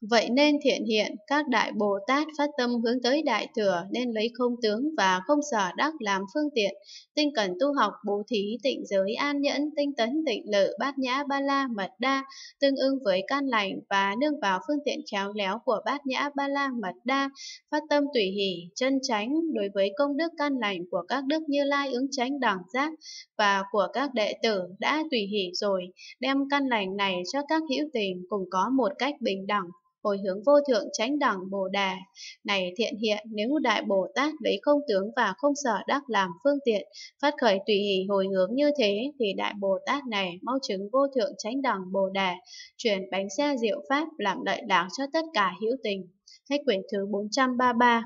Vậy nên thiện hiện, các đại Bồ Tát phát tâm hướng tới đại thừa nên lấy không tướng và không sở đắc làm phương tiện, tinh cần tu học, bố thí, tịnh giới, an nhẫn, tinh tấn, tịnh lự, bát nhã, ba la, mật đa, tương ưng với căn lành và nương vào phương tiện khéo léo của bát nhã, ba la, mật đa, phát tâm tùy hỷ, chân chánh đối với công đức căn lành của các đức Như Lai, Ứng Chánh, Đẳng Giác và của các đệ tử đã tùy hỷ rồi, đem căn lành này cho các hữu tình cùng có một cách bình đẳng, hồi hướng vô thượng chánh đẳng Bồ Đà. Này thiện hiện, nếu đại Bồ Tát lấy không tướng và không sở đắc làm phương tiện, phát khởi tùy hỷ hồi hướng như thế, thì đại Bồ Tát này mau chứng vô thượng chánh đẳng Bồ Đà, truyền bánh xe diệu pháp làm lợi lạc cho tất cả hữu tình. Hết quyển thứ 433.